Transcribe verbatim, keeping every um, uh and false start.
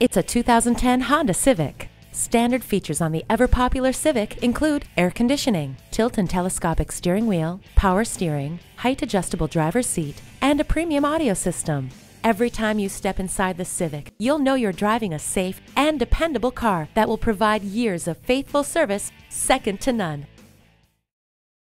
It's a two thousand ten Honda Civic. Standard features on the ever-popular Civic include air conditioning, tilt and telescopic steering wheel, power steering, height-adjustable driver's seat, and a premium audio system. Every time you step inside the Civic, you'll know you're driving a safe and dependable car that will provide years of faithful service second to none.